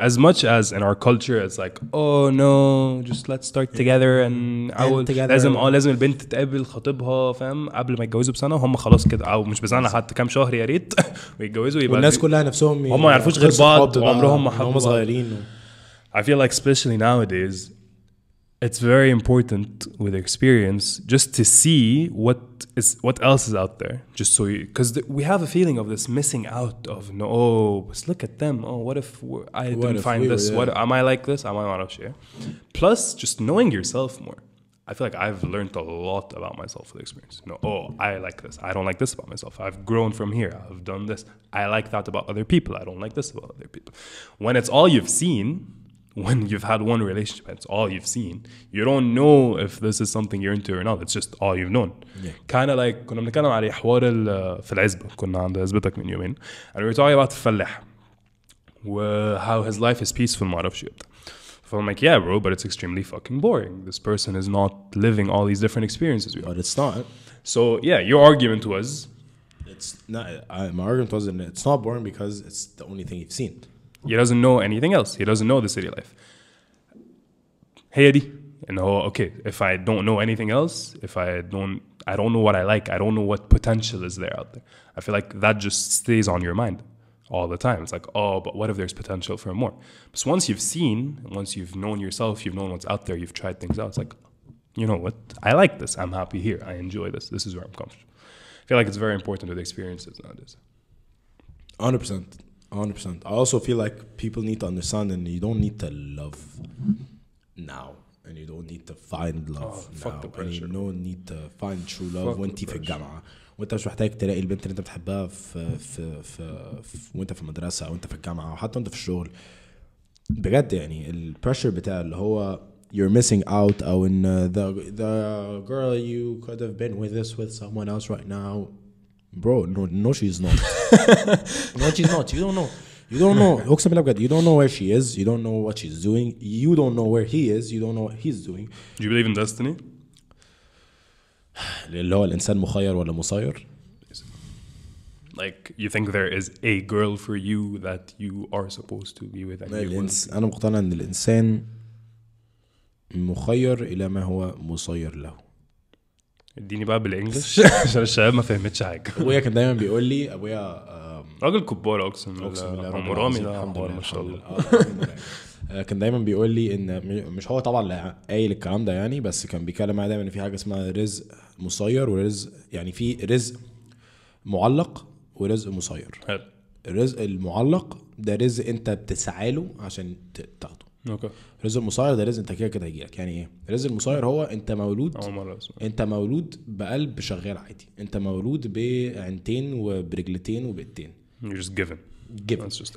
as much as in our culture it's like, oh no, just let's start together and لازم لازم البنت تقابل خطيبها فاهم قبل ما يتجوزوا بسنه وهم خلاص كده او مش بسنه حتى كام شهر يا ريت ويتجوزوا يبقى والناس كلها نفسهم هم ما يعرفوش غير بعض وعمرهم ما حبوا صغيرين. I feel like especially nowadays it's very important with experience just to see what else is out there, just so you, because we have a feeling of this missing out of no, oh, let's look at them, oh, what if I didn't find this, what am I like this, am I not sure? Plus just knowing yourself more. I feel like I've learned a lot about myself with experience. No, oh, I like this, I don't like this about myself, I've grown from here, I've done this, I like that about other people, I don't like this about other people. When it's all you've seen, when you've had one relationship, that's all you've seen. You don't know if this is something you're into or not. It's just all you've known. Yeah. Kind of like كنا بنتكلم على حوار في العزبة كنا عند عزبتك من يومين, and we were talking about الفلاح, how his life is peaceful ما أعرفش يبدأ. So I'm like, yeah, bro, but it's extremely fucking boring. This person is not living all these different experiences. But it's not. So yeah, your argument was, it's not. My argument wasn't. It's not boring because it's the only thing you've seen. He doesn't know anything else. He doesn't know the city life. Hey Eddie, and oh, okay. If I don't know anything else, if I don't know what I like. I don't know what potential is there out there. I feel like that just stays on your mind all the time. It's like, oh, but what if there's potential for more? Because once you've seen, once you've known yourself, you've known what's out there, you've tried things out. It's like, you know what? I like this. I'm happy here. I enjoy this. This is where I'm comfortable. I feel like it's very important with experiences nowadays. 100%. 100%. I also feel like people need to understand, and you don't need to love now, and you don't need to find love now, and you don't need to find true love وانتي في الجامعة, وانت مش محتاج تلاقي البنت اللي انت بتحبها في في في وانت في المدرسة أو انت في الجامعة أو حتى انت في الشغل. بجد يعني البريشر بتاع اللي هو you're missing out, أو إن the girl you could have been with this with someone else right now. Bro, no, she's not. No, she's not. You don't know. You don't know where she is. You don't know what she's doing. You don't know where he is. You don't know what he's doing. Do you believe in destiny? Like, you think there is a girl for you that you are supposed to be with? أنا مقتنع إن الإنسان مخير إلى ما هو مسير له. اديني بقى بالانجلش عشان الشباب ما فهمتش حاجه. ابويا كان دايما بيقول لي, ابويا راجل كبار اقسم بالله مرامي ده ما شاء الله, كان دايما بيقول لي ان مش هو طبعا اللي قايل الكلام ده يعني, بس كان بيتكلم معايا دايما ان في حاجه اسمها رزق مسير ورزق, يعني في رزق معلق ورزق مسير. حلو. الرزق المعلق ده رزق انت بتسعى له عشان تاخده. اوكي. الرزق المسير ده رزق انت كده هيجيلك. يعني ايه الرزق المسير؟ هو انت مولود, انت مولود بقلب شغال عادي, انت مولود بعينتين وبرجلتين وبايدين. You're just given.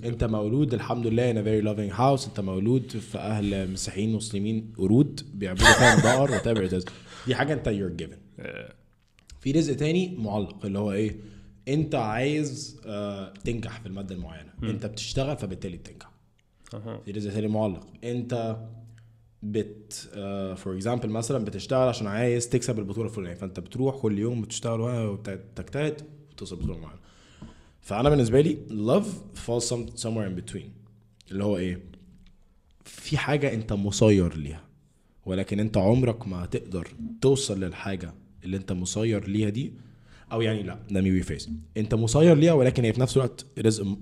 انت مولود الحمد لله in a very loving house, انت مولود في اهل مسيحيين مسلمين قرود بيعملوا فيهم بقر وتابع, دي حاجه انت you're given. في رزق تاني معلق اللي هو ايه, انت عايز تنجح في الماده المعينه, انت بتشتغل فبالتالي بتنجح. رزق تاني معلق, انت for example مثلا بتشتغل عشان عايز تكسب البطوله الفلانيه, فانت بتروح كل يوم بتشتغل وبتجتهد وتوصل البطوله معانا. فانا بالنسبه لي love falls somewhere in between, اللي هو ايه, في حاجه انت مسير ليها ولكن انت عمرك ما هتقدر توصل للحاجه اللي انت مسير ليها دي, او يعني لا نمي فيس, انت مسير ليها ولكن هي في نفس الوقت رزق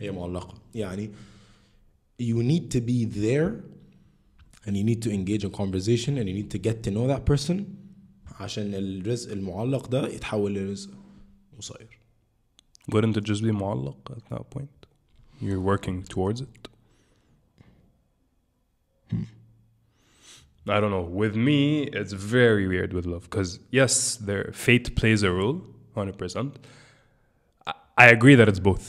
هي معلقه. يعني you need to be there and you need to engage in conversation and you need to get to know that person عشان الرزق المعلق ده يتحول لرزق مسير. Wouldn't it just be معلق at that point? You're working towards it. I don't know. With me, it's very weird with love because yes, their fate plays a role, 100%. I agree that it's both.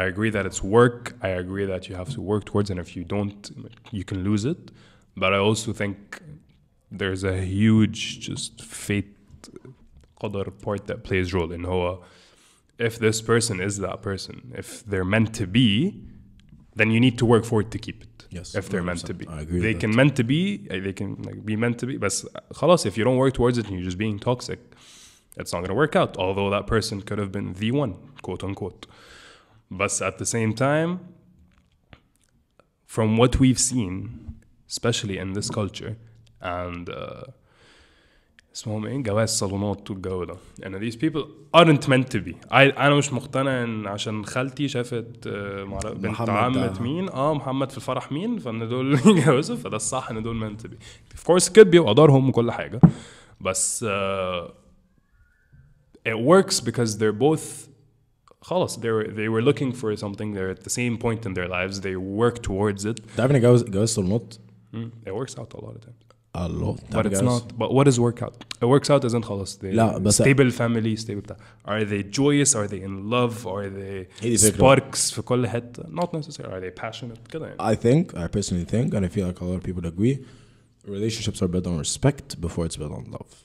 I agree that it's work. I agree that you have to work towards, and if you don't, you can lose it. But I also think there's a huge just fate قدر part that plays a role in how, if this person is that person, if they're meant to be, then you need to work for it to keep it. Yes, if they're meant to be, I agree they can that. Meant to be. They can like, be meant to be. But خلاص, if you don't work towards it and you're just being toxic, it's not going to work out. Although that person could have been the one, quote unquote. But at the same time, from what we've seen, especially in this culture, and اسمهم ايه؟ جواز صالونات والجو ده. And these people aren't meant to be. أنا مش مقتنع إن عشان خالتي شافت بنت عمة مين محمد في الفرح مين فإن دول يتجوزوا فده الصح إن دول meant to be. Of course could be وأدارهم وكل حاجة. بس it works because they're both خلاص they were looking for something. They're at the same point in their lives. They work towards it. تعرف إن جواز صالونات it works out a lot of times. A lot. But it's not. But what is workout? It works out isn't خلاص. Stable family, stable. Are they joyous? Are they in love? Are they sparks في كل حتة? Not necessarily. Are they passionate? كده. I personally think, and I feel like a lot of people agree, relationships are built on respect before it's built on love.